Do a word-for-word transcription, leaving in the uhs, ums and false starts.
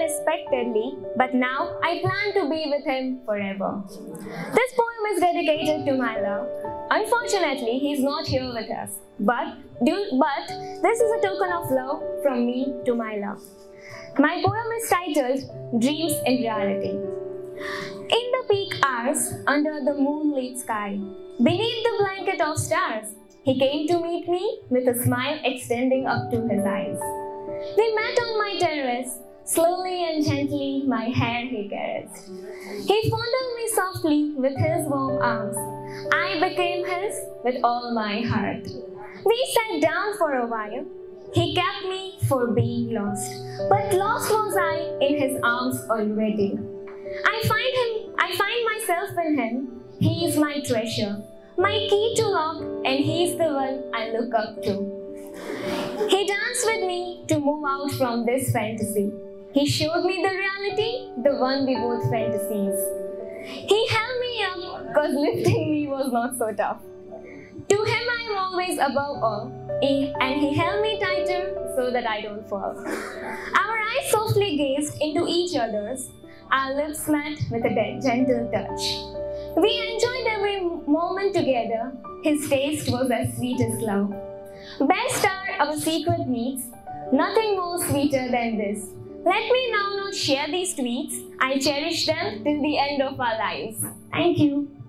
unexpectedly, but now I plan to be with him forever. This poem is dedicated to my love. Unfortunately, he is not here with us, but, but this is a token of love from me to my love. My poem is titled, Dreams in Reality. In the peak hours, under the moonlit sky, beneath the blanket of stars, he came to meet me with a smile extending up to his eyes. We met on my terrace, slowly and gently my hair he caressed. He fondled me softly with his warm arms. I became his with all my heart. We sat down for a while. He kept me for being lost, but lost was I in his arms already. I find him, I find myself in him. He is my treasure, my key to love, and he is the one I look up to. He danced with me to move out from this fantasy. He showed me the reality, the one we both fantasies. He held me up because lifting me was not so tough. To him I am always above all. And he held me tighter so that I don't fall. Our eyes softly gazed into each other's. Our lips met with a gentle touch. We enjoyed every moment together. His taste was as sweet as love. Best are our secret meets. Nothing more sweeter than this. Let me now not share these tweets. I cherish them till the end of our lives. Thank you.